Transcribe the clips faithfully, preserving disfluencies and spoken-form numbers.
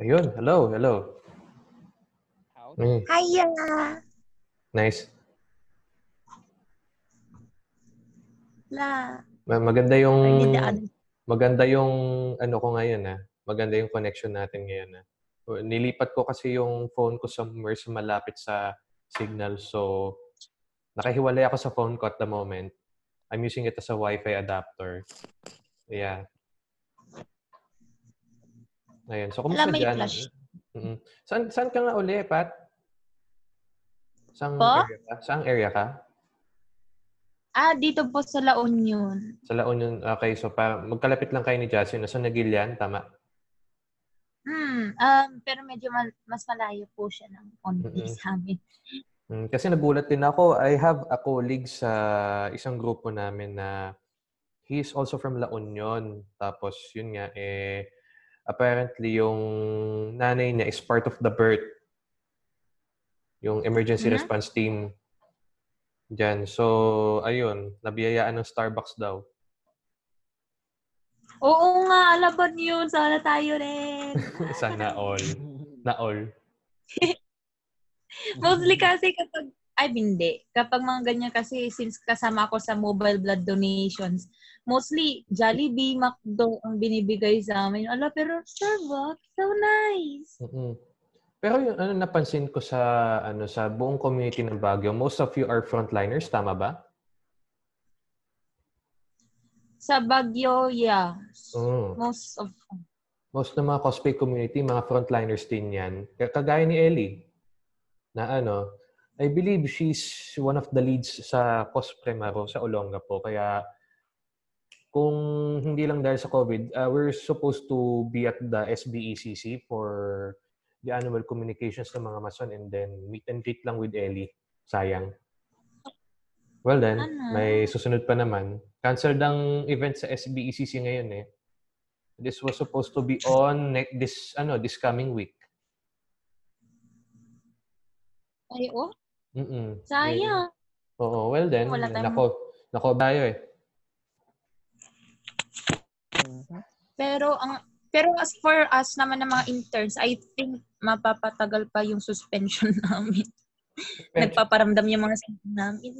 Ayun, hello, hello. Mm. Hiya! Nice. La. Maganda yung maganda yung ano ko ngayon ah. Maganda yung connection natin ngayon ah. Nilipat ko kasi yung phone ko somewhere sa malapit sa signal, so nakahiwalay ako sa phone ko at the moment. I'm using it as a Wi-Fi adapter. Yeah. Ayun. So kumusta diyan? Mm-hmm. Saan, saan ka nga uli, Pat? Saan area ka? Saan area ka? Ah, dito po sa La Union. Sa La Union. Okay, so pa, magkalapit lang kayo ni Jasmine. Nasa Nagilian, tama? Hmm, um, pero medyo mal mas malayo po siya ng konti mm-hmm. sa amin. Mm, kasi nagulat din ako. I have a colleague sa isang grupo namin na he is also from La Union. Tapos, yun nga, eh, apparently, yung nanay niya is part of the BERT. Yung Emergency mm-hmm. Response Team. Diyan. So, ayun. Nabiyayaan ng Starbucks daw. Oo nga. Alaban yun. Sana tayo rin. Sana all. Na all. Mostly kasi kapag, ay hindi. Kapag mga ganyan kasi, since kasama ko sa mobile blood donations, mostly, Jollibee, McDo ang binibigay sa amin. Ala, pero Starbucks, so nice! Mm-hmm. Pero yung ano, napansin ko sa ano sa buong community ng Baguio, most of you are frontliners, tama ba? Sa Baguio, yeah. Mm. Most of them. Most ng mga cosplay community, mga frontliners din yan. Kagaya ni Ellie, na ano, I believe she's one of the leads sa Cospremaro, sa Olongapo, kaya kung hindi lang dahil sa COVID, uh, we're supposed to be at the S B E C C for the annual communications ng mga Mason, and then meet and greet lang with Ellie. Sayang. Well then, ano? May susunod pa naman. Canceled ang event sa S B E C C ngayon eh. This was supposed to be on this ano this coming week. Ay, oh? Mm-mm. Sayang. Oo, well then, nako, nako tayo eh. Pero ang pero as for us naman ng mga interns, I think mapapatagal pa yung suspension namin. Nagpaparamdam yung mga sa namin.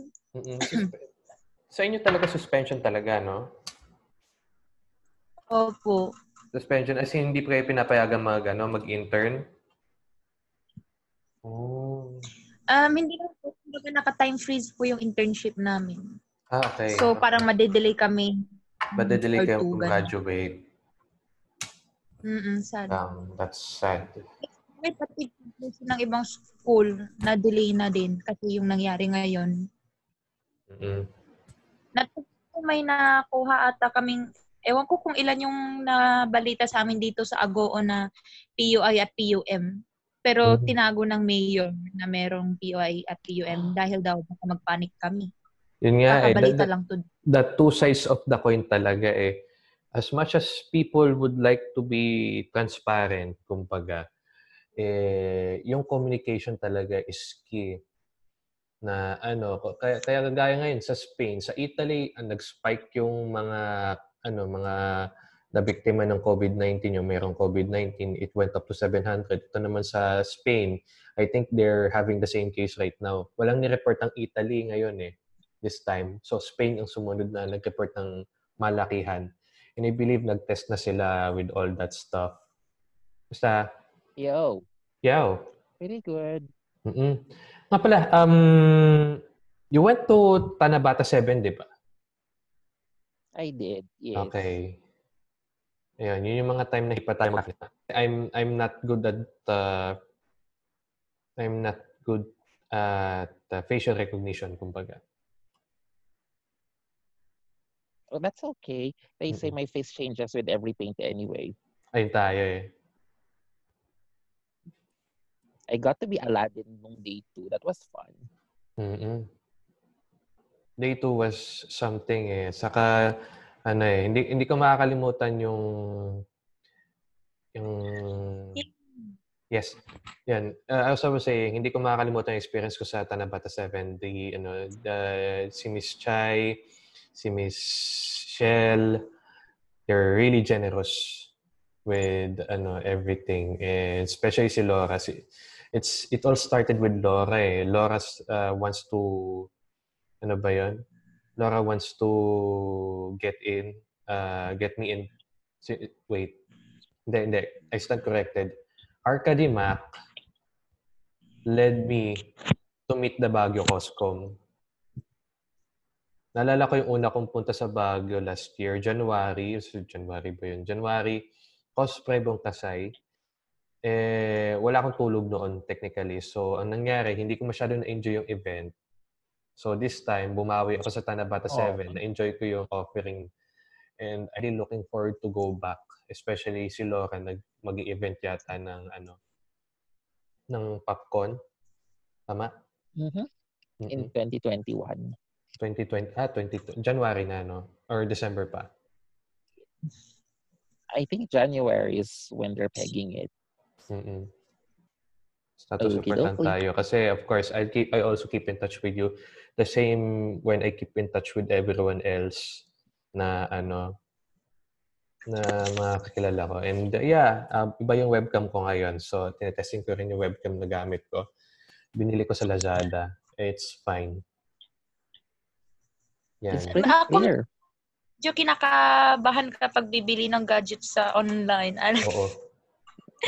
Sa inyo talaga suspension talaga, no? Opo. Suspension as in, hindi pa kayo pinapayagan mag ano, mag-intern. Oh. Um hindi na po naka-time freeze po yung internship namin. Ah, okay. So parang madedelay kami. Madedelay kayo kung graduate. Mm-mm, sad. Um, that's sad. May pati ng ibang school na delay na din kasi yung nangyari ngayon. Mm-hmm. May nakuha ata kaming, ewan ko kung ilan yung nabalita sa amin dito sa Agoo na P U I at P U M. Pero mm-hmm. tinago ng mayor na merong P U I at P U M dahil daw baka mag-panic kami. Yun nga eh. That, lang to. The two sides of the coin talaga eh. As much as people would like to be transparent, kumbaga, eh, yung communication talaga is key. Na ano, kaya kaya gaya ngayon sa Spain, sa Italy, ang nag-spike yung mga ano, mga nabiktima ng COVID nineteen, yung mayroong COVID nineteen, it went up to seven hundred. Ito naman sa Spain, I think they're having the same case right now. Walang ni-report ang Italy ngayon eh, this time. So Spain ang sumunod na nag-report ng malakihan. And I believe nag-test na sila with all that stuff. Basta? Yo. Yo. Pretty good. Mm-mm. Nga pala, um, you went to Tanabata seven, di ba? I did, yes. Okay. Ayan, yun yung mga time na hipatay mo. I'm, I'm not good at, uh, I'm not good at uh, facial recognition, kumbaga. Oh, that's okay. They say my face changes with every paint anyway. Ayun tayo eh. I got to be Aladdin nung day two. That was fun. Mm-hmm. Day two was something eh. Saka, ano eh, hindi, hindi ko makakalimutan yung... Yung... Yes. Yan. Uh, as I was saying, hindi ko makakalimutan yung experience ko sa Tanabata seven. The, ano, the, si Miss Chai... Si Miss Shell, they're really generous. with ano, everything, and especially si Laura. It's it all started with Laura. Eh. Laura uh, wants to ano ba yun? Laura wants to get in, uh, get me in. Wait, hindi, hindi. I stand corrected. Arcady Mac led me to meet the Baguio Coscom. Naalala ko yung una kong punta sa Baguio last year, January. So January ba yun? January, cosplay bong Tasay. Eh, wala akong tulog noon technically. So, ang nangyari, hindi ko masyado na-enjoy yung event. So, this time, bumawi ako sa Tanabata seven. Oh. Na-enjoy ko yung offering. And I'm really looking forward to go back. Especially si Laura, mag-i-event yata ng ano, ng popcorn. Tama? Mm-hmm. Mm-hmm. In twenty twenty-one. twenty twenty, ah, twenty, January na, no? Or December pa? I think January is when they're pegging it. Mm-hmm. Status okay, support lang tayo. Kasi, of course, I keep, I also keep in touch with you. The same when I keep in touch with everyone else na, ano, na mga kakilala ko. And, uh, yeah, uh, iba yung webcam ko ngayon. So, tinetesting ko rin yung webcam na gamit ko. Binili ko sa Lazada. It's fine. Yan. It's pretty clear. Diyo, kinakabahan ka pag bibili ng gadget sa online. Oo.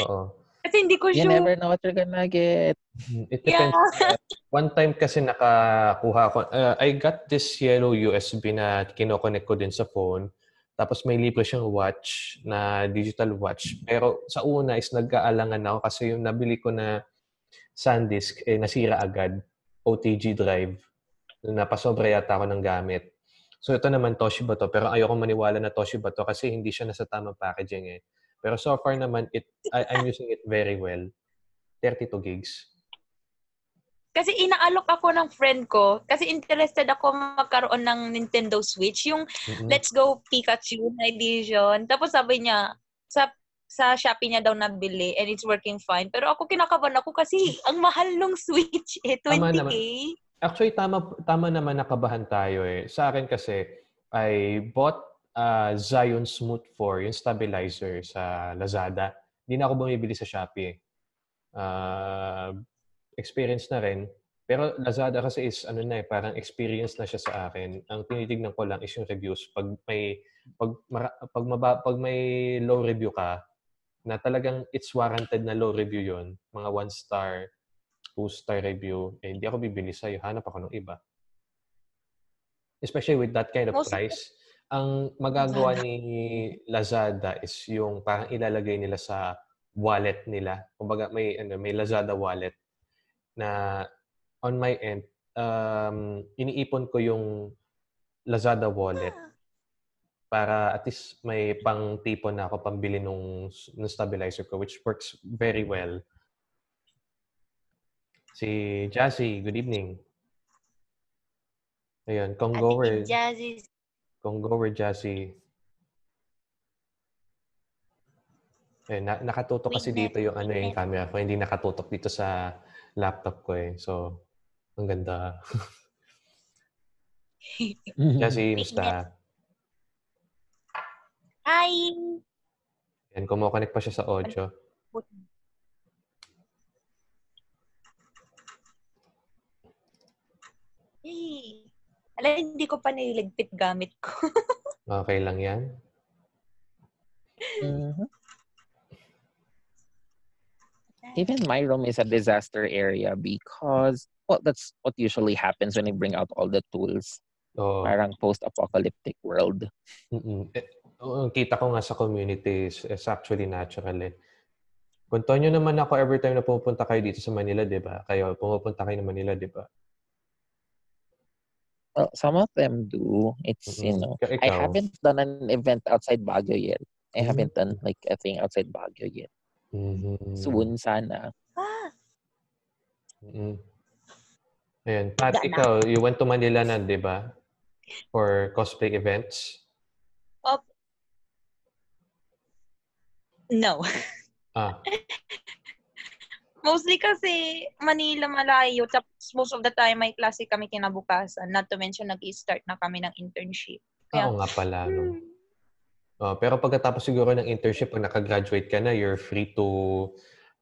Oo. Kasi hindi ko sure. You show. Never know what you're gonna get. It depends. Yeah. One time kasi nakakuha ko. Uh, I got this yellow U S B na kinoconnect ko din sa phone. Tapos may libre siyang watch na digital watch. Pero sa una is nag-aalangan ako kasi yung nabili ko na Sandisk, eh, nasira agad. O T G drive. Napasobra yata ako ng gamit. So ito naman, Toshiba to. Pero ayoko maniwala na Toshiba to kasi hindi siya nasa tamang packaging eh. Pero so far naman, it, I, I'm using it very well. thirty-two gigs. Kasi inaalok ako ng friend ko. Kasi interested ako magkaroon ng Nintendo Switch. Yung mm-hmm. Let's Go Pikachu na edition. Tapos sabi niya, sa sa Shopee niya daw nabili and it's working fine. Pero ako kinakabahan ako kasi ang mahal ng Switch eh, twenty K. Actually, tama tama naman nakabahan tayo eh. Sa akin kasi, I bought uh, Zion Smooth Four, yung stabilizer sa Lazada. Hindi na ako bumibili sa Shopee eh. Uh, experience na rin. Pero Lazada kasi is ano na eh, parang experience na siya sa akin. Ang tinitignan ko lang is yung reviews. Pag may, pag, mara, pag, maba, pag may low review ka, na talagang it's warranted na low review yon, mga one-star, two-star review, eh, hindi ako bibili sa'yo. Hanap ako ng iba. Especially with that kind of Most price, ang magagawa ni Lazada is yung parang ilalagay nila sa wallet nila. Kumbaga may, ano, may Lazada wallet na on my end, um, iniipon ko yung Lazada wallet para at least may pang-tipon na ako pambili nung, nung stabilizer ko, which works very well. Si Jazzy, good evening. Ayan, Congoer. Congoer Jazzy. Ayan, na- nakatutok kasi dito yung ano yung camera ko. Hindi nakatutok dito sa laptop ko eh. So, ang ganda. Jazzy, musta? Hi! Ayan, kumokonek pa siya sa audio. Hey! Ala, hindi ko pa nililigpit gamit ko. Okay lang yan. Mm-hmm. Even my room is a disaster area because well, that's what usually happens when I bring out all the tools. Oh. Parang post-apocalyptic world. Mm-hmm. Eh, oh, kita ko nga sa communities, it's actually natural eh. Punto nyo naman ako every time na pumunta kayo dito sa Manila, di ba? Kayo, pumunta kayo ng Manila, di ba? Well, some of them do. It's, mm-hmm. you know, Ikaw. I haven't done an event outside Baguio yet. I mm-hmm. haven't done, like, a thing outside Baguio yet. Mm-hmm. Soon, sana. Ah. Mm-hmm. Ayan. Pat, Dana. Ikaw, you went to Manila na, di ba? For cosplay events? Oh. No. Ah. Mostly kasi Manila malayo. Tapos most of the time may klase kami kinabukasan. Not to mention nag-i-start na kami ng internship. Kaya, Oo nga pala. Hmm. Uh, pero pagkatapos siguro ng internship, pag nakagraduate ka na, you're free to,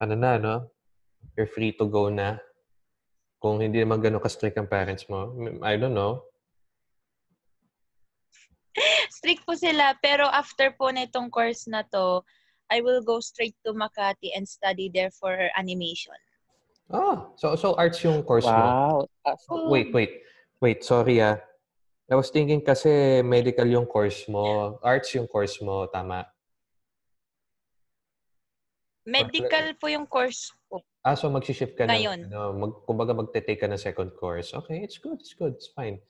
ano na, no? You're free to go na. Kung hindi naman gano'n ka-strict ang parents mo. I don't know. Strict po sila. Pero after po na itong course na to, I will go straight to Makati and study there for animation. Oh, so so arts yung course wow. mo. Wow. Wait, wait. Wait, sorry ah. I was thinking kasi medical yung course mo. Arts yung course mo, tama? Medical po yung course ko. Ah, so mag-shift ka ngayon. Na. Ngayon. Mag, kumbaga mag-take ka na second course. Okay, it's good, it's good, it's fine.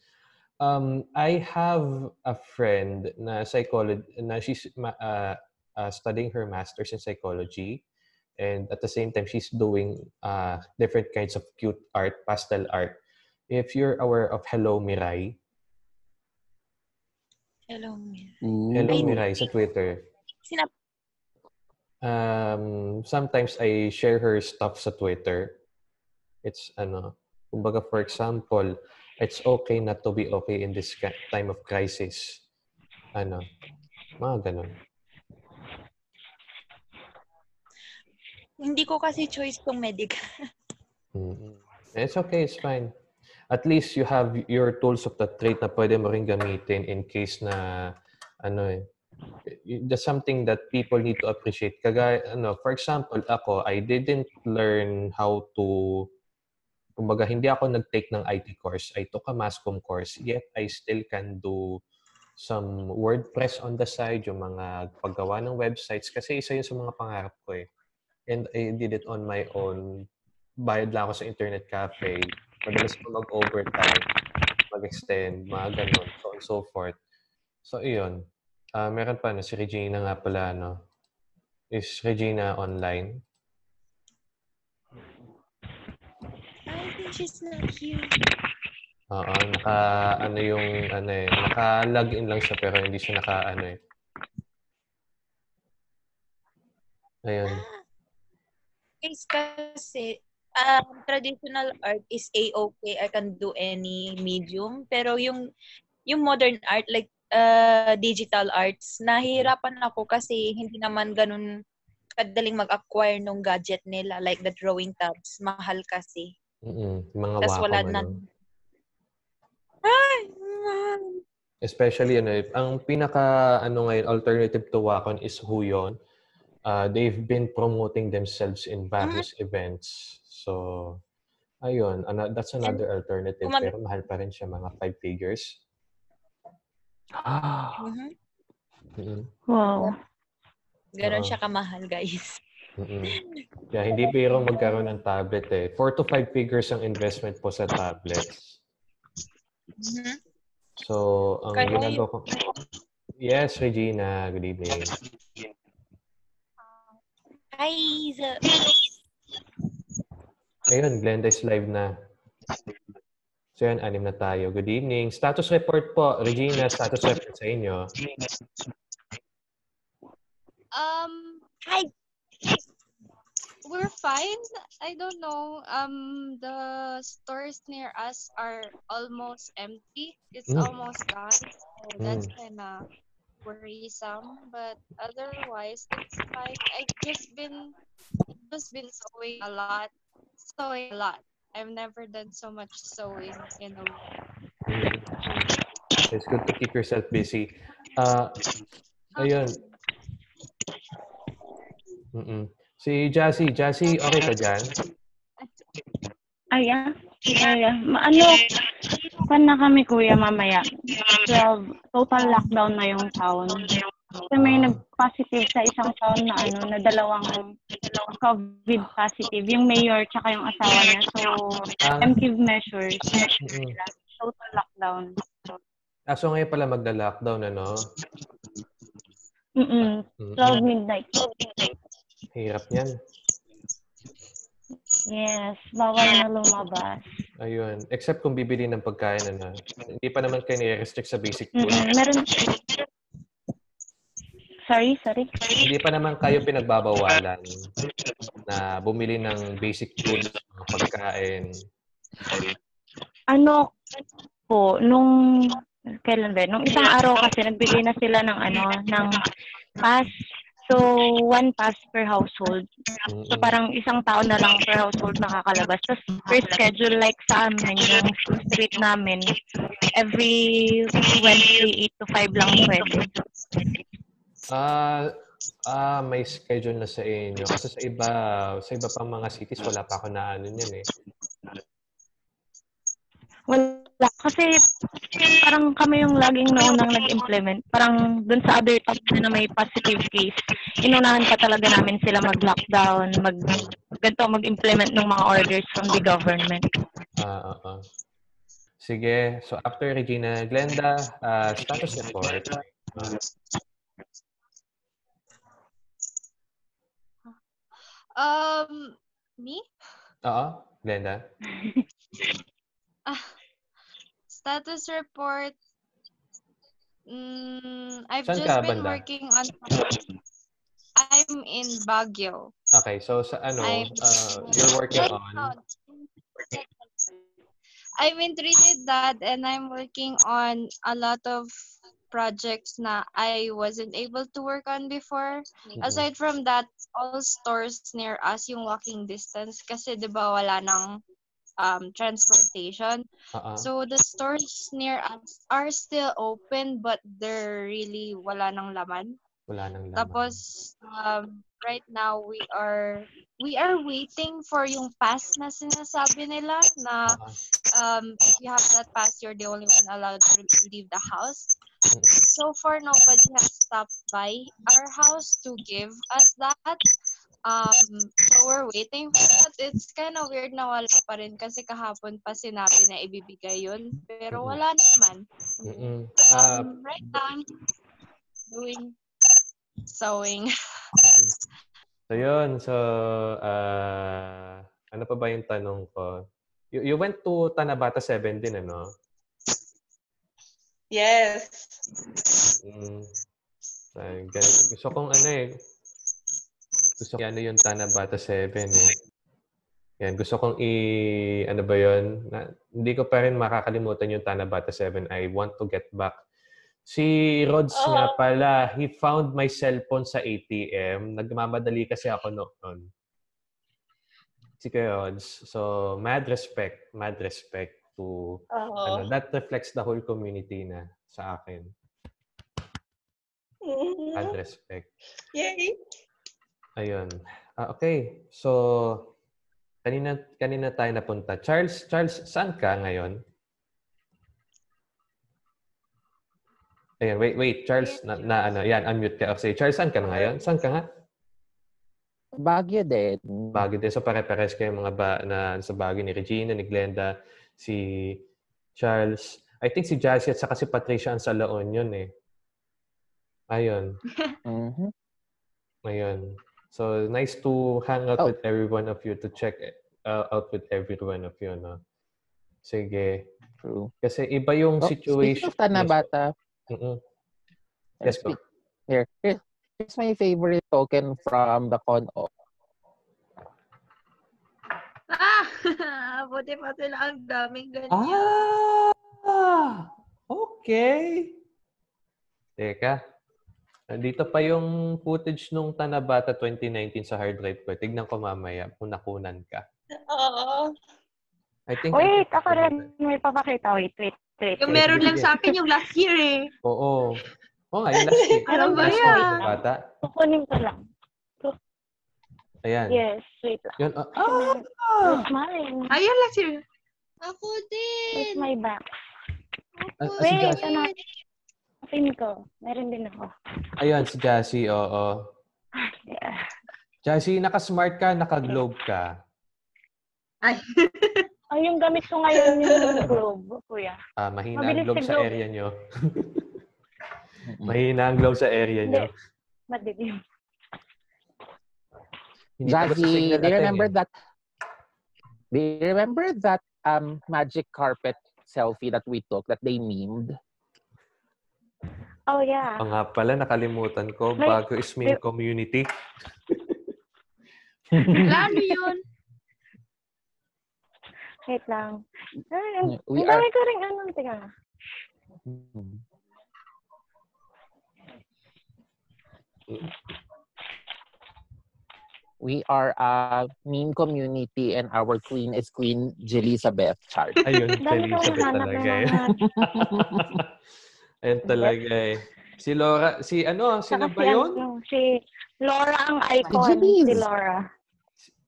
Um, I have a friend na psychology, na she's uh, uh, studying her master's in psychology. And at the same time, she's doing uh, different kinds of cute art, pastel art. If you're aware of Hello Mirai. Hello Mirai. Hello Mirai sa Twitter. Um, sometimes I share her stuff sa Twitter. It's ano, kumbaga for example, it's okay not to be okay in this time of crisis. Ano, mga ganun. Hindi ko kasi choice tong medical. Mm-hmm. It's okay, it's fine. At least you have your tools of the trade na pwede mo rin gamitin in case na ano eh. That's something that people need to appreciate. Kagaya, ano, for example, ako, I didn't learn how to, kumbaga, hindi ako nag-take ng I T course. I took a Mascom course, yet I still can do some WordPress on the side, yung mga paggawa ng websites, kasi isa yun sa mga pangarap ko eh. And I did it on my own. Bayad lang ako sa internet cafe. Madalas ko mag-overtime, mag-extend, mga ganun, so on and so forth. So, iyon. Uh, meron pa na si Regina nga pala, no? Is Regina online? I think she's not here. Oo. Naka, ano yung, ano eh. Naka-login lang siya pero hindi siya naka, ano eh. Ayan. It's kasi, um, traditional art is A-okay. I can do any medium. Pero yung yung modern art, like uh, digital arts, nahihirapan ako kasi hindi naman ganun kadaling mag-acquire nung gadget nila. Like the drawing tabs, mahal kasi. Mm-hmm. Mga tas Wacom. Wala na... Ay, man. Especially, ano, ang pinaka ano ngayon, alternative to Wacom is Huion. Uh, they've been promoting themselves in various mm-hmm. events. So, ayun. Ano, that's another alternative. Umag- pero mahal pa rin siya, mga five figures. Ah. Mm-hmm. Mm-hmm. Wow. Ganon uh, siya kamahal, guys. Mm-hmm. Yeah, hindi pero magkaroon ng tablet eh. Four to five figures ang investment po sa tablets. Mm-hmm. So, ang Kaya ginagawa ko... Yes, Regina. Good evening. Hi! Ayun, Glenda is live na. So yun, anim na tayo. Good evening. Status report po. Regina, status report sa inyo. Um, hi! We're fine. I don't know. Um, the stores near us are almost empty. It's mm. almost gone. So that's mm. kind of... worrisome, but otherwise it's fine. I just been just been sewing a lot, sewing a lot. I've never done so much sewing in a week. It's good to keep yourself busy. Uh, ayun. Mm-mm. Si Jassy, Jassy, okay ka dyan? Ayan. Ayan. Ano? Saan na kami, kuya, mamaya? twelve. Total lockdown na yung town. Kasi may nag-positive sa isang town na ano, na dalawang COVID positive. Yung mayor tsaka yung asawa niya. So, ah. M C V measures. Mm-hmm. Total lockdown. Ah, so ngayon pala magda-lockdown, ano? Mm-mm. twelve midnight. Hirap niyan. Yes, bawal na lumabas. Ayun. Except kung bibili ng pagkain, ano. Hindi pa naman kayo ni-restrict sa basic food. Mm-hmm. Meron... Sorry, sorry. Hindi pa naman kayo pinagbabawalan na bumili ng basic food, pagkain. Ano po, nung Kailan ba? Nung isang araw kasi nagbigay na sila ng ano, ng pass. So, one pass per household. So, parang isang tao na lang per household nakakalabas. Tapos, per schedule, like sa amin, yung street namin, every Wednesday, eight to five lang pwede. Ah, ah, may schedule na sa inyo. Kasi sa iba, sa iba pang mga cities, wala pa ako na ano yun eh. Well, kasi parang kami yung laging naunang nag-implement. Parang dun sa other top na may positive case, inunahan pa talaga namin sila mag-lockdown, mag ganito, mag-implement ng mga orders from the government. Uh, uh, uh. Sige. So, after Regina, Glenda, uh, status report. Uh. Um, me? Oo, Glenda. Ah. Status report. Mm, I've Saan just been banda? working on. I'm in Baguio. Okay, so sa ano? Uh, you're working on. I'm in Trinidad and I'm working on a lot of projects na I wasn't able to work on before. Mm-hmm. Aside from that, all stores near us yung walking distance kasi di ba wala nang Um, transportation. Uh-uh. So the stores near us are still open but they're really wala nang laman. Wala nang laman. Tapos um, right now we are we are waiting for yung pass na sinasabi nila na uh-huh. um, if you have that pass you're the only one allowed to leave the house. So far nobody has stopped by our house to give us that. Um, so we're waiting for that. It's kind of weird na wala pa rin kasi kahapon pa sinabi na ibibigay yun. Pero wala naman. Mm-hmm. Uh, um, right now, doing sewing. So yun. So, uh, ano pa ba yung tanong ko? You, you went to Tanabata seven din, ano? Yes. Mm. So, gusto kong ano eh. Gusto ko ano yung Tanabata seven eh. Yan, gusto kong i... Ano ba yun? Na, hindi ko pa rin makakalimutan yung Tanabata seven. I want to get back. Si Rods oh. nga pala, he found my cellphone sa A T M. Nagmamadali kasi ako noon. Si Rods. So, mad respect. Mad respect to... Oh. Ano, that reflects the whole community na sa akin. Mm-hmm. Mad respect. Yay! Ayun. Ah, okay. So, kanina, kanina tayo napunta. Charles, Charles, saan ka ngayon? Ayun, wait, wait. Charles, na, na ano, yan, unmute ka. Okay. Charles, saan ka ngayon? Saan ka nga? Baguio din. Baguio din. So, pare-pares kayo mga ba, na sa Baguio ni Regina, ni Glenda, si Charles. I think si Jazzy at saka si Patricia ang sa La Union eh. Ayun. Mm-hmm. Ayun. So, nice to hang out oh. with every one of you, to check uh, out with every one of you, no? Sige. True. Kasi iba yung oh, situation. Speaking of Tanabata, mm-hmm. Let's go. Here. Here's my favorite token from the con-op. Ah! Buti pa sila. Ang daming ganyan. Ah! Okay. Teka. Dito pa yung footage nung Tanabata twenty nineteen sa hard drive ko. Tignan ko mamaya kung nakunan ka. Oo. I think wait, I think ako rin. May papakita. Wait, wait, wait. Yung meron lang sa akin yung last year eh. Oo. Oo nga, yung last year. Ano ba yan? Kukunin ko lang. Ayan. Yes, wait lang. Yun, oh, oh, oh. Mine. Ayan last year. Ako din. With my back. Ako wait, wait si ano? Pin ko. Meron din ako. Ayun, si Jassy, oo. Yeah. Jassy, naka-smart ka, naka-globe ka. Ay. Ay, yung gamit ko ngayon yung globe, kuya. Ah, mahina ang globe, si globe sa area nyo. Mahina ang globe sa area nyo. Madilim. Jassy, do you remember eh. that? Do you remember that um magic carpet selfie that we took that they memed? Oh, yeah. O nga pala, nakalimutan ko. Bago is main community. Lalo yun. Wait lang. Ay, ang dami ko rin anong tinga. Zoom. Okay. We are a meme community and our queen is Queen Jelizabeth Chart. Ayun, Jelizabeth talaga eh. Ayun talaga eh. Si Laura, si ano, sino ba yun? Si Laura ang icon, si Laura.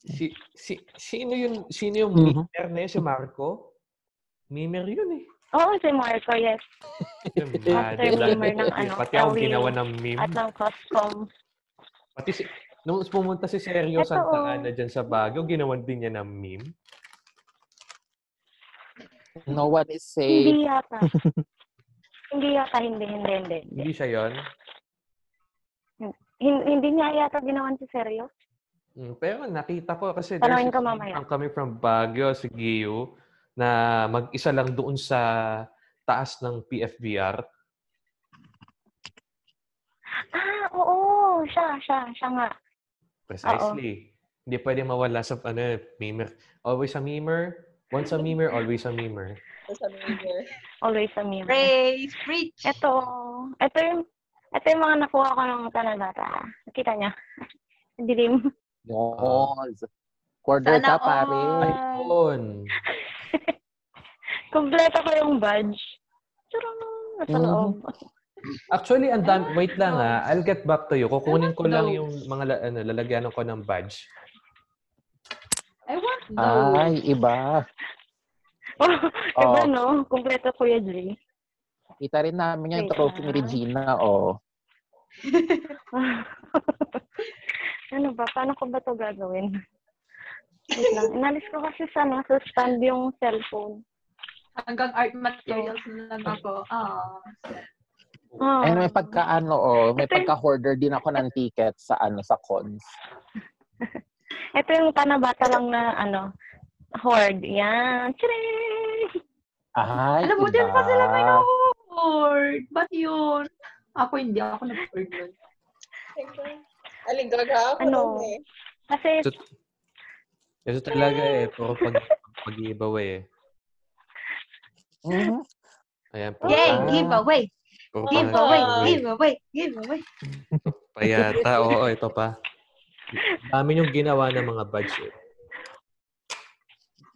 Si, si, sino yun, sino yung mm-hmm. memer na yun? Si Marco? Memer yun eh. Oo, si Marco, yes. After memer ng ano, pati akong ginawa ng meme. At ng Coscom. Pati si... Nung pumunta si Sergio Santa Ana dyan sa Baguio, ginawan din niya ng meme. No one is safe. Hindi yata. Hindi yata, hindi, hindi, hindi. Hindi siya yun? Hindi, hindi niya yata ginawan si Sergio. Pero nakita ko kasi there's ang coming from Baguio, si Gio, na mag-isa lang doon sa taas ng P F B R. Ah, oo. Siya, siya, siya nga. Precisely. Uh-oh. Hindi pwede mawala sa ano, memer. Always a memer. Once a memer, always a memer. Always a memer. Always a memer. Praise, preach. Ito. Ito yung, ito yung mga nakuha ko ng Tanabata. Nakita niya. Dilim. Yes. Quarter ka, pare. Ayun. Kompleto ko yung badge. Charang. Nasa loob. Mm. Actually, and dam- wait lang ha. I'll get back to you. Kukunin ko lang yung mga la- ano, lalagyan ko ng badge. I want those. Ay, iba. Oh, iba, oh. No? Kompleto, Kuya J. Kita rin namin yung trophy ni Regina, oh. Ano ba? Paano ko ba ito gagawin? Wait lang. Inalis ko kasi sa nasa stand yung cellphone. Hanggang art materials na lang ako. Ah, oh. And may pagka-ano, oh, may pagka-hoarder din ako ng ticket sa ano sa cons. Ito yung Tanabata lang na ano, hoard. Yan. Chiring! Ay, alam mo, diba? Din pa sila may na-hoard. Ba't yun? Ako hindi. Ako nag-hoard yun. Aling gaga ako. Ano? Eh. Kasi... Ito, ito talaga eh. Puro pag, pag-giveaway eh. Mm-hmm. Ayan, puro, yay! Ah. Giveaway! Oh, give away, give away, give away. Ito pa yata. Oo, ito pa. Dami yung ginawa ng mga budget.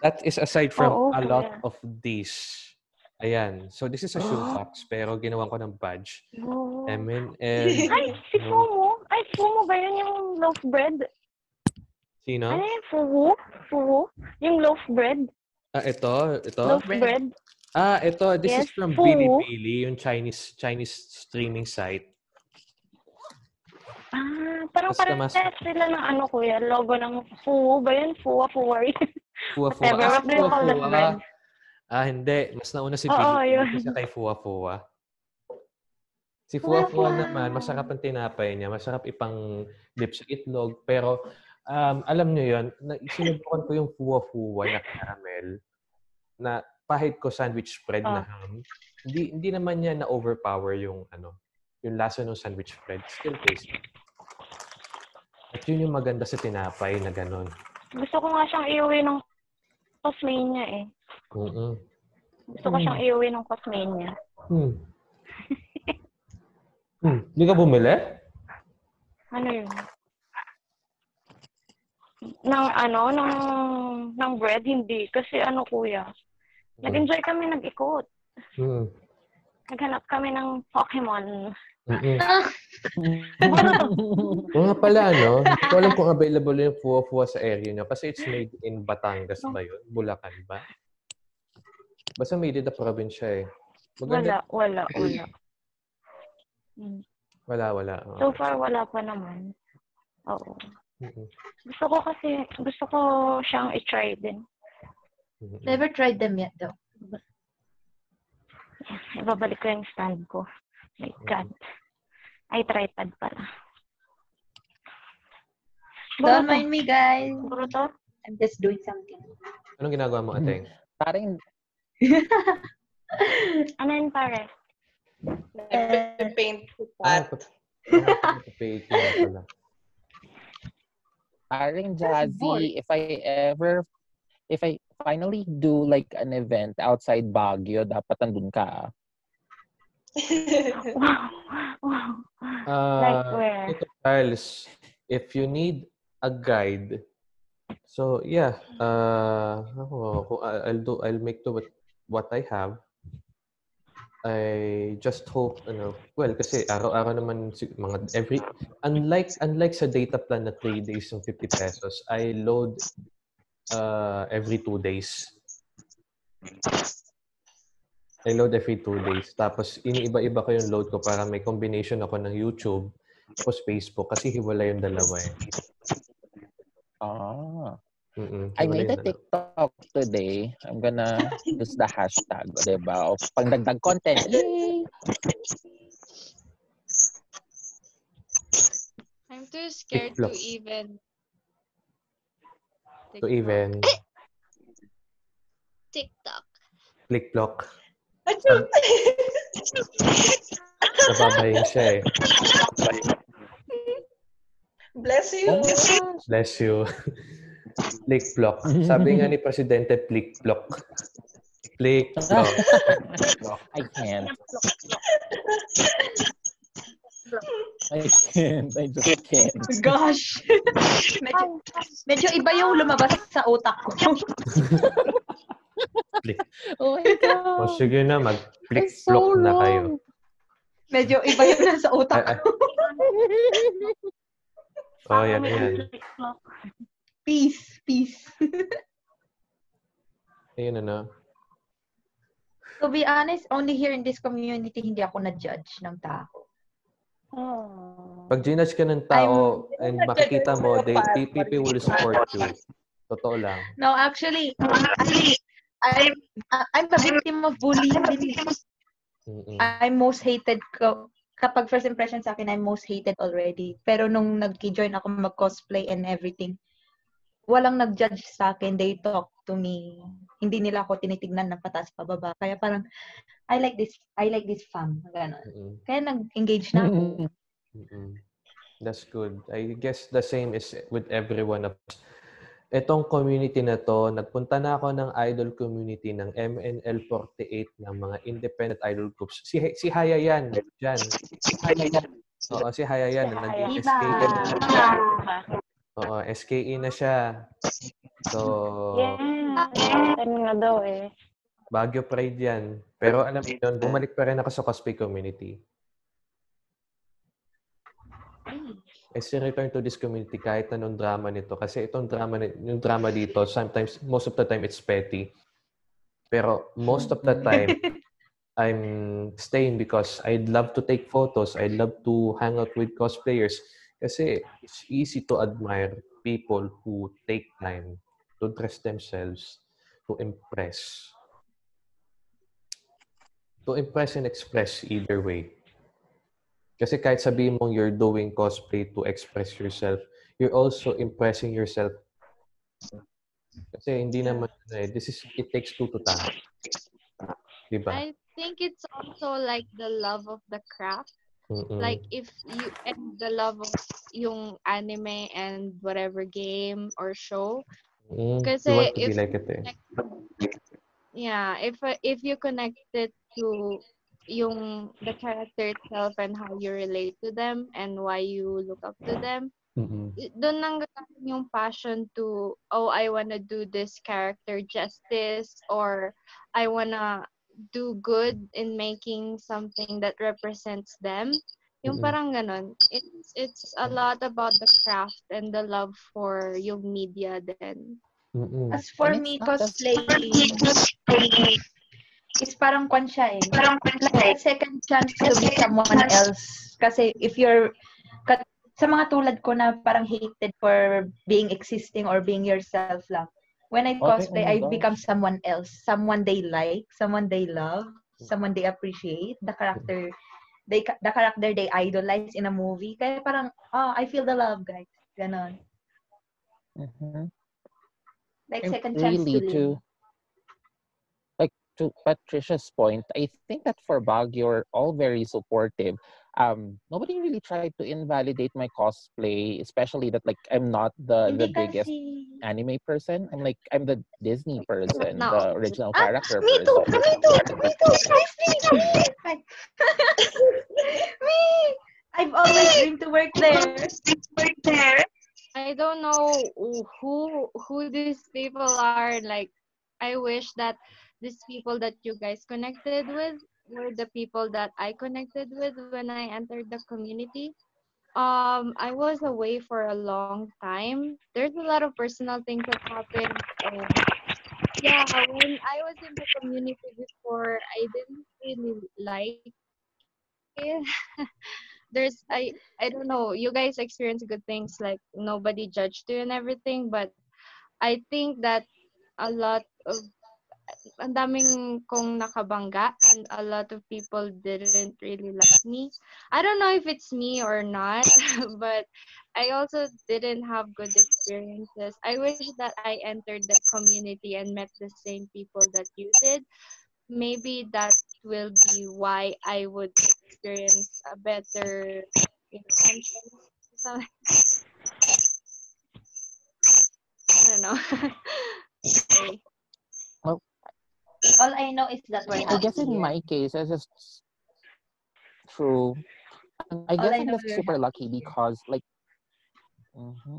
That is aside from oh, okay. a lot of these. Ayan. So, this is a shoe box, pero ginawa ko ng badge. Oh. M N L. Ay, si Fumo. Ay, Fumo ba yun yung loaf bread? Sino? Ano yung Fumo? Fumo? Yung loaf bread? Ah, ito? Ito? Loaf bread. Ah, ito. This yes, is from Bilibili, yung Chinese Chinese streaming site. Ah, parang parang mas... sila ng ano, kuya. Logo ng Fuwa ba yun? Fuwa, Fuwa. Fuwa, Fuwa. Ah, Fuwa, Fuwa. Ah, hindi. Mas nauna si Bilibili kasi kay Fuwa, Fuwa. Si Fuwa, Fuwa naman, masarap ang tinapay niya. Masarap ipang dip sa itlog. Pero, um, alam nyo yun, sinubukan ko yung Fuwa, Fuwa na caramel na pahit ko sandwich bread oh. na ham. Hindi hindi naman niya na overpower yung ano, yung lasa ng sandwich bread. Still tasty. At yun yung maganda sa tinapay na ganun. Gusto ko nga siyang iuwi ng Cosmania eh. Mm-mm. Gusto ko siyang iuwi ng Cosmania. Hmm. hmm. Hindi ka bumili? Ano yun? Nang ano, nang ng bread hindi kasi ano kuya. Nag-enjoy kami, nag-ikot. Mm. Naghanap kami ng Pokemon. Mm-hmm. O nga pala, no? Hindi ko alam kung available yung Fuwa-Fuwa sa area nyo. Kasi it's made in Batangas ba yun? Bulacan ba? Basta made in the province siya eh. Maganda. Wala, wala, wala. Wala, wala. Oh. So far, wala pa naman. Oo. Mm-hmm. Gusto ko kasi, gusto ko siyang i-try din. Never tried them yet, though. Ibabalik ko yung stand ko. My God. Ay, tripod pala. Don't mind me, guys. Bruto? I'm just doing something. Anong ginagawa mo, Ateng? Parang... ano yun, pare? Nagpapaint ko pa. Nagpapaint ko pala. Parang Jazzy, if I ever... If I finally do like an event outside Baguio, dapat nandun ka. Wow. Wow. Uh, like where? Tiles, if you need a guide, so yeah, uh, oh, I'll do. I'll make do with what I have. I just hope, you know, well, kasi araw-araw naman mga every, unlike unlike sa data plan na three days ng fifty pesos, I load uh, every two days. I load every two days. Tapos iniiba-iba ko yung load ko para may combination ako ng YouTube tapos Facebook kasi hiwala yung dalawa eh. Ah. Mm-mm. I made a TikTok today. I'm gonna use the hashtag, diba? O pangdagdag content. Yay! I'm too scared TikTok. to even... TikTok. To even... TikTok. Flick-block. Achoo! Nababayin siya eh. Bless you! Bless you. Flick-block. Sabi nga ni Presidente, flick-block. Flick-block. I can't. I can't. I just can't. Gosh! medyo, medyo iba yung lumabas sa utak ko. Flick. Oh my God. O sige na, mag-flick-block so na kayo. Medyo iba yung nasa utak ko. Oh, yan, yan. Peace, peace. Ayun na. To be honest, only here in this community, hindi ako na-judge ng tao. Oh. Pag ginudge ka ng tao I'm, and makikita mo, they, people will support you. Totoo lang. No, actually, actually I'm, I'm a victim of bullying. Mm-mm. I'm most hated ko. Kapag first impression sa akin, I'm most hated already. Pero nung nag-join ako mag-cosplay and everything, walang nag-judge sa akin. They talk to me. Hindi nila ako tinitignan ng patas pababa. Kaya parang, I like this, I like this fam. Ganon. Mm-hmm. Kaya nag-engage na ako. Mm-hmm. That's good. I guess the same is with everyone of us. Itong community na to, nagpunta na ako ng idol community ng M N L forty-eight ng mga independent idol groups. Si, si Haya yan. Diyan. Si Haya yan. Oo, si Haya yan. Si Haya. Iba. Oo, S K E na siya. So, yeah. Ano nga daw eh. Baguio Pride yan. Pero alam mo yun, bumalik pa rin ako sa cosplay community. It's a return to this community kahit anong drama nito. Kasi itong drama, yung drama dito, sometimes, most of the time, it's petty. Pero most of the time, I'm staying because I'd love to take photos. I'd love to hang out with cosplayers. Kasi it's easy to admire people who take time to dress themselves, to impress. To impress and express either way. Kasi kahit sabihin mong you're doing cosplay to express yourself, you're also impressing yourself. Kasi hindi naman, this is, it takes two to tango. Diba? I think it's also like the love of the craft. Mm-mm. Like if you and the love of yung anime and whatever game or show, mm, kasi you want to if be like it, eh. connect, yeah, if if you connect it to yung the character itself and how you relate to them and why you look up to them, mm-hmm. Doon nanggagaling yung passion to oh I wanna do this character justice or I wanna do good in making something that represents them. Yung parang ganon. It's, it's a lot about the craft and the love for yung media then. Mm-mm. As for and me, cosplay, it's parang kwan siya eh. Parang like a second chance to be someone else. Kasi if you're, sa mga tulad ko na parang hated for being existing or being yourself lang. When I cosplay, okay, oh I become someone else. Someone they like, someone they love, someone they appreciate. The character, they the character they idolize in a movie. Kaya parang, oh, I feel the love, guys. Ganon. Mm-hmm. Like and second chance really to, to like to Patricia's point, I think that for Baguio, you're all very supportive. Um, nobody really tried to invalidate my cosplay, especially that like I'm not the, the biggest. Kasi... anime person. I'm like, I'm the Disney person, no. the original ah, character me person. Too, me too, me too, me too. Me! I've always dreamed to work there. Work there. I don't know who who these people are. Like, I wish that these people that you guys connected with were the people that I connected with when I entered the community. Um, I was away for a long time. There's a lot of personal things that happened. Um, yeah, when I was in the community before, I didn't really like it. There's, I, I don't know, you guys experience good things, like nobody judged you and everything, but I think that a lot of, ang daming kong nakabangga, and a lot of people didn't really like me. I don't know if it's me or not, but I also didn't have good experiences. I wish that I entered the community and met the same people that you did. Maybe that will be why I would experience a better entrance. I don't know. Okay. All I know is that we're I guess in here. my case, it's just true. I guess I I'm just super lucky because, like, mm-hmm.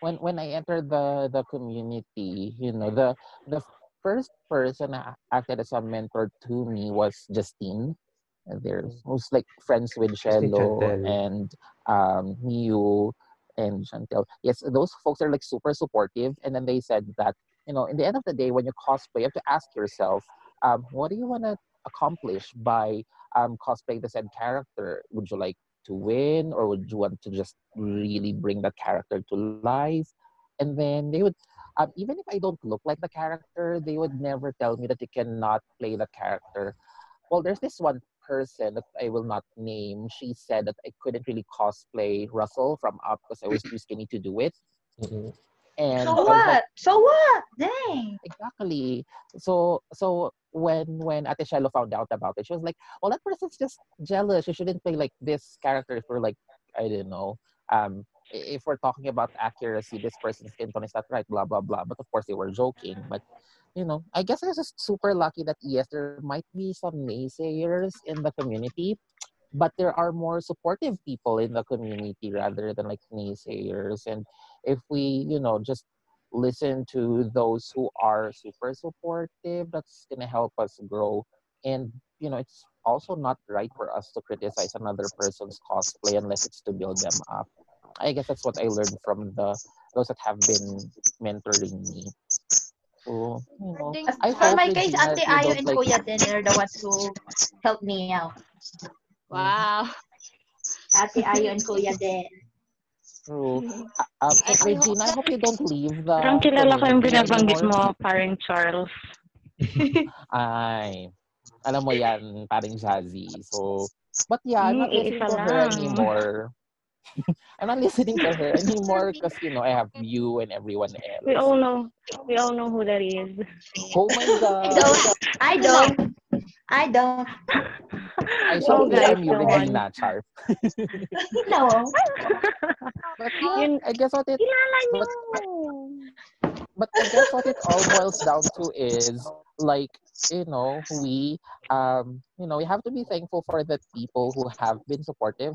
when when I entered the, the community, you know, the the first person that acted as a mentor to me was Justine. There's who's like friends with Shello and um Miu and Chantel. Yes, those folks are like super supportive, and then they said that, you know, in the end of the day, when you cosplay, you have to ask yourself, um, what do you want to accomplish by um, cosplaying the said character? Would you like to win, or would you want to just really bring that character to life? And then they would, um, even if I don't look like the character, they would never tell me that you cannot play the character. Well, there's this one person that I will not name. She said that I couldn't really cosplay Russell from Up because I was too skinny to do it. Mm-hmm. And so what? Like, so what? Dang. Exactly. So so when when Ate Shelo found out about it, she was like, "Well, that person's just jealous. She shouldn't play like this character. If we're like, I don't know, um, if we're talking about accuracy, this person's skin tone is not right. Blah blah blah." But of course, they were joking. But you know, I guess I was just super lucky that yes, there might be some naysayers in the community, but there are more supportive people in the community rather than like naysayers. And if we, you know, just listen to those who are super supportive, that's going to help us grow. And, you know, it's also not right for us to criticize another person's cosplay unless it's to build them up. I guess that's what I learned from the those that have been mentoring me. So, you know, I for my case, Ate Ayo and like, Kuya Din are the ones who helped me out. Wow. Ate Ayo and Kuya Din. True. Um, Regina, I hope you don't leave the... Parang kilala ko yung binabanggit mo, parang Charles. Ay, alam mo yan, parang Jazzy. So, but yeah, I'm not listening to her anymore. I'm not listening to her anymore because, you know, I have you and everyone else. We all know. We all know who that is. Oh my God. I don't. I don't. I shall blame you again, not Char. No. But yeah, I guess what it but, but I guess what it all boils down to is like, you know, we um you know we have to be thankful for the people who have been supportive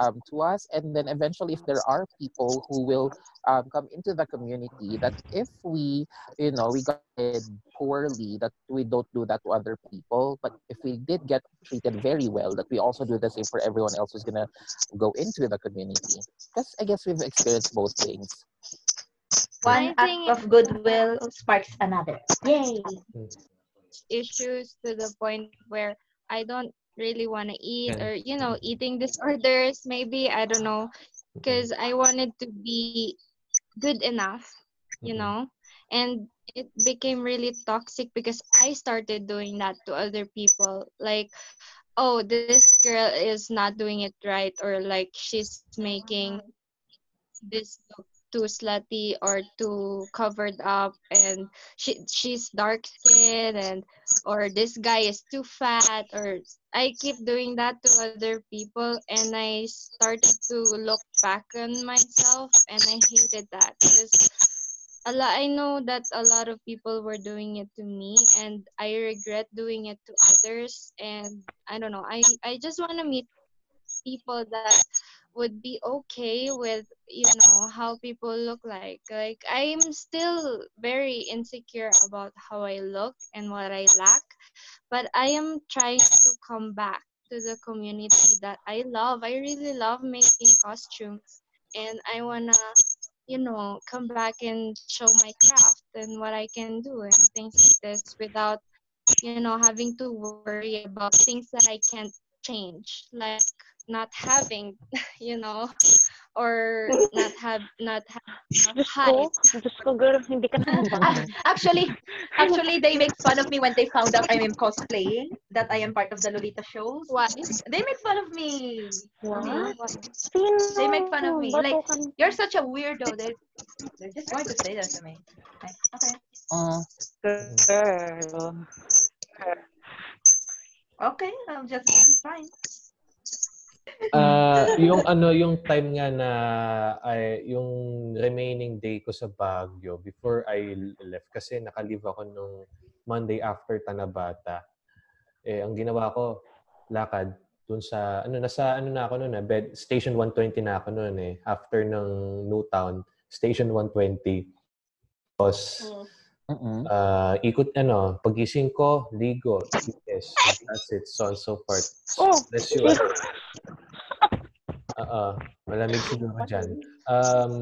um to us, and then eventually if there are people who will um come into the community that if we you know we got it poorly, that we don't do that to other people, but if we did get treated very well, that we also do the same for everyone else who's gonna go into the community. Because I guess we've experienced both things. One act of goodwill sparks another. Yay! Issues to the point where I don't really want to eat, or you know, eating disorders maybe, I don't know, because I wanted to be good enough, you know, and it became really toxic because I started doing that to other people, like, oh, this girl is not doing it right, or like she's making this look too slutty or too covered up, and she she's dark skinned, and or this guy is too fat, or I keep doing that to other people, and I started to look back on myself, and I hated that because a lot, I know that a lot of people were doing it to me, and I regret doing it to others. And I don't know, I, I just want to meet people that would be okay with, you know, how people look like. Like, I'm still very insecure about how I look and what I lack, but I am trying to come back to the community that I love. I really love making costumes, and I want to, you know, come back and show my craft and what I can do and things like this without, you know, having to worry about things that I can't change, like not having, you know, or not have, not have enough height. Actually, actually, they make fun of me when they found out I'm in cosplay, that I am part of the Lolita shows. Why? They make fun of me. What? They make fun of me. Like, you're such a weirdo. They're, they're just going to say that to me. Like, okay. Oh, girl. Okay, I'll just be fine. Uh, yung ano, yung time nga na ay, yung remaining day ko sa Baguio before I left, kasi nakalive ako nung Monday after Tanabata. Eh, ang ginawa ko, lakad dun sa ano, nasa ano na ako noon, eh, bed station one twenty na ako noon eh, after ng Newtown station one twenty. Tapos Uh-uh. Uh, ikot ano, pagising ko, ligo, yes, that's it, so on so forth. Oh, bless you. Uh-uh, malamig siguro dyan. Um,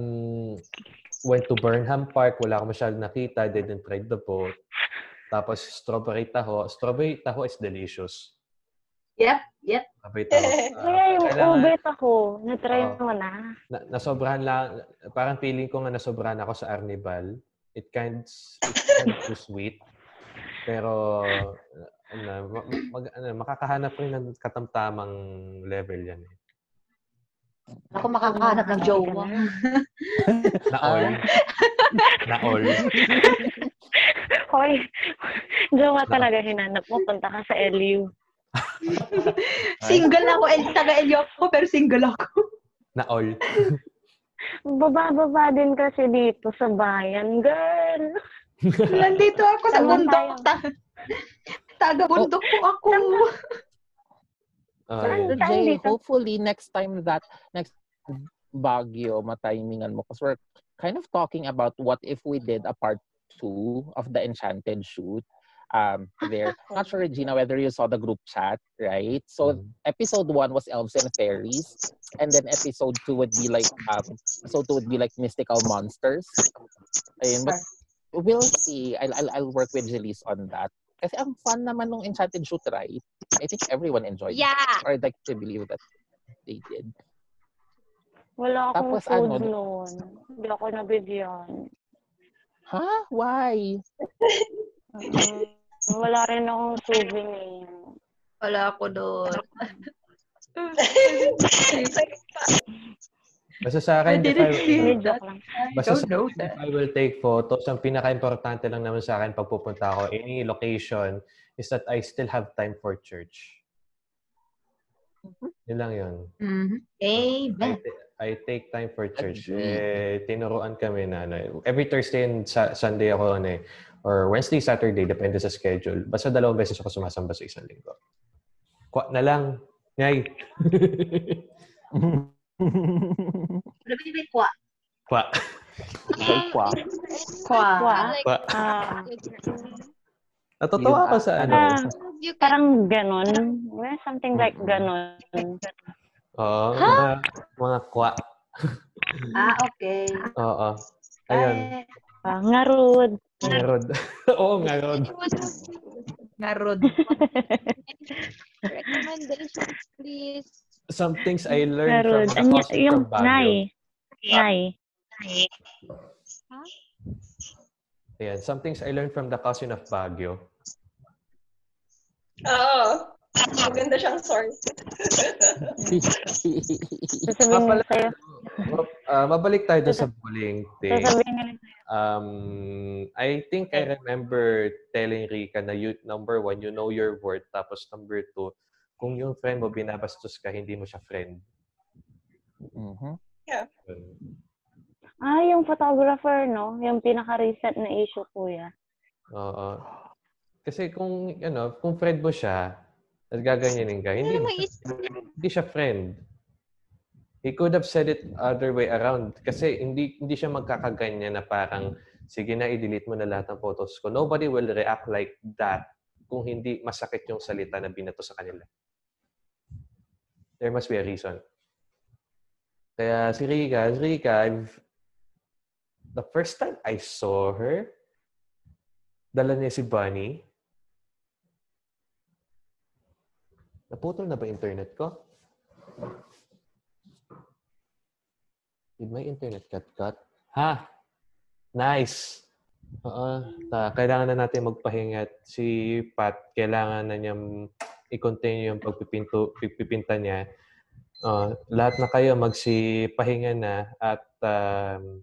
went to Burnham Park, wala ko masyadong nakita, didn't ride the boat. Tapos strawberry taho, strawberry taho is delicious. Yep, yep. Strawberry taho. Uh, hey, yung ube taho, natry uh, mo na. na. Nasobrahan lang, parang feeling ko nga nasobrahan ako sa Arnibal. It can't, it's kind of too sweet. Pero, ano, mag, ano, makakahanap rin ng katamtamang level yan. Eh. Ako makakahanap ng jowa. Na-all. Na-all. Hoy, jowa talaga hinanap mo. Punta ka sa L U. Single ako. Taga-L U ako, pero single ako. Na-all. Baba-baba din kasi dito sa bayan, girl. Nandito ako sa bundok. Taga-bundok po ako. Uh, Jay, hopefully next time that, next Baguio, matimingan mo. Because we're kind of talking about what if we did a part two of the Enchanted shoot. Um, there. Not sure, Regina, whether you saw the group chat, right? So, mm-hmm. episode one was Elves and Fairies, and then episode two would be like, um, episode two would be like Mystical Monsters. Ayun, but we'll see. I'll, I'll, I'll work with Jelice on that. Kasi ang fun naman nung Enchanted shoot, right? I think everyone enjoyed yeah. it. Or I'd like to believe that they did. Wala akong Tapos, food ano, noon. Hindi ako nabigyan. Huh? Why? Uh, wala rin akong souvenir. Wala ako doon. Basta sa akin, I didn't basta sa akin, if I will take photos, ang pinaka-importante lang naman sa akin pagpupunta ako, any location, is that I still have time for church. Yun lang yun. Mm-hmm. Amen. I, t- I take time for church. Eh, tinuruan kami na, ano, every Thursday and sa- Sunday ako, ano eh, or Wednesday, Saturday, depende sa schedule. Basta dalawang beses ako sumasamba sa isang linggo. Kwa na lang. Ngay. Ano ba yung kwa? Kwa. Kwa. Kwa. Kwa. Natutuwa ako sa ano. Uh, parang ganon. Something like ganon. Oo. Huh? Mga kwa. Ah, okay. Oo. Ayun. Ah, ngarod. Ngarod. Oo, ngarod. Ngarod. Recommendations, please. Some things I learned ngarod. From the costume from Baguio. Nay. Nay. Huh? Ayan, some things I learned from the costume of Baguio. Oo. Maganda siyang source. Mabalik tayo. Uh, mabalik tayo doon sa bullying thing. Um, I think I remember telling Rika na you, number one, you know your worth. Tapos number two, kung yung friend mo binabastos ka, hindi mo siya friend. Mm-hmm. Yeah. Um, Ah, yung photographer, no? Yung pinaka-recent na issue, kuya. Oo. Kasi kung, ano, kung friend mo siya, at gaganyanin ka, hindi, hindi siya friend. He could have said it other way around. Kasi hindi, hindi siya magkakaganya na parang, sige na, i-delete mo na lahat ng photos ko. Nobody will react like that kung hindi masakit yung salita na binato sa kanila. There must be a reason. Kaya si Rika, si Rika, I've, the first time I saw her, dala niya si Bunny. Naputol na ba internet ko? Did my internet cut-cut? Ha! Nice! Oo. Kailangan na natin magpahingat. Si Pat, kailangan na niyang i-continue yung pagpipinto, pipipinta niya. Uh, lahat na kayo magsipahinga na at um,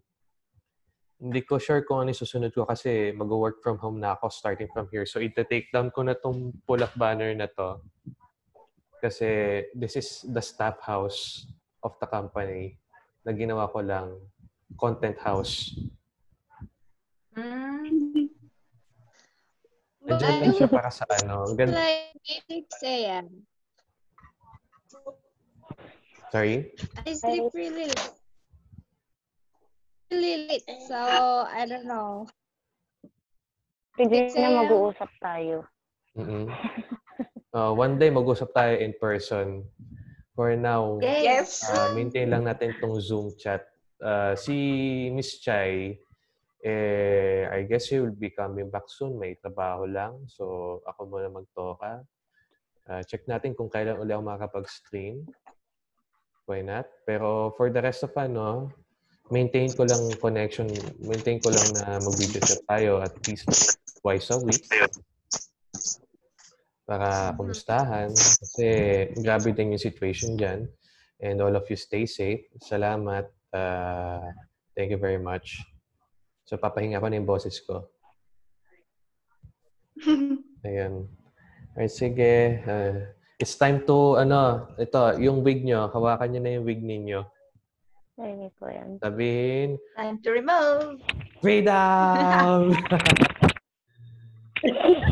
hindi ko sure kung ano susunod ko kasi mag-work from home na ako starting from here. So, ita-take down ko na tong pull-up banner na to kasi this is the staff house of the company na ginawa ko lang content house. Mm. Nandiyan lang siya para sa ano. Gan- like, it's a.m. Sorry? I sleep really late. Really late. So, I don't know. Pwede na mag-uusap tayo. Mm-hmm. Uh, one day, mag-uusap tayo in person. For now, yes. Uh, maintain lang natin itong Zoom chat. Uh, si Miss Chai, eh, I guess she will be coming back soon. May trabaho lang. So, ako muna magtoka. Uh, check natin kung kailan uli ako makakapag-stream. Why not? Pero for the rest of ano, maintain ko lang connection. Maintain ko lang na mag-video chat tayo at least twice a week. Para kumustahan. Kasi grabe din yung situation dyan. And all of you stay safe. Salamat. Uh, thank you very much. So, papahinga ko na yung boses ko. Ayan. Alright, sige. Uh, it's time to, ano, ito, yung wig nyo. Hawakan nyo na yung wig ninyo. Ayun ko yan. Sabihin. Time to remove. Freedom! Freedom!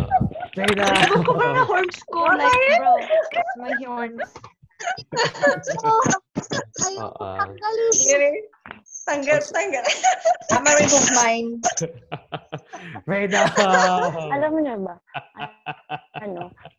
Sabi ko parang horns ko. Like, bro, it's my horns. Oo. Tanggal, tanggal. I'ma remove mine. Freedom! Alam mo na ba? Ano?